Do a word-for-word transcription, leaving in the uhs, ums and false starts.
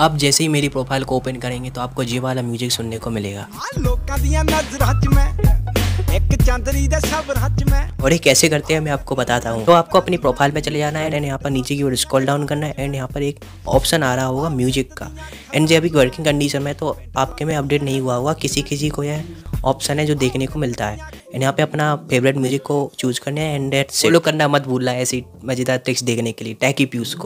आप जैसे ही मेरी प्रोफाइल को ओपन करेंगे तो आपको ये वाला म्यूजिक सुनने को मिलेगा और ये कैसे करते हैं मैं आपको बताता हूँ। तो आपको अपनी प्रोफाइल पे चले जाना है एंड यहाँ पर नीचे की ओर स्क्रॉल डाउन करना है एंड यहाँ पर एक ऑप्शन आ रहा होगा म्यूजिक का एंड जो अभी वर्किंग कंडीशन में तो आपके में अपडेट नहीं हुआ हुआ, किसी किसी को यह ऑप्शन है जो देखने को मिलता है एंड यहाँ पे अपना फेवरेट म्यूजिक को चूज करना है एंड फॉलो करना मत भूलना ऐसी मजेदार ट्रिक्स देखने के लिए टैकी प्यूज को।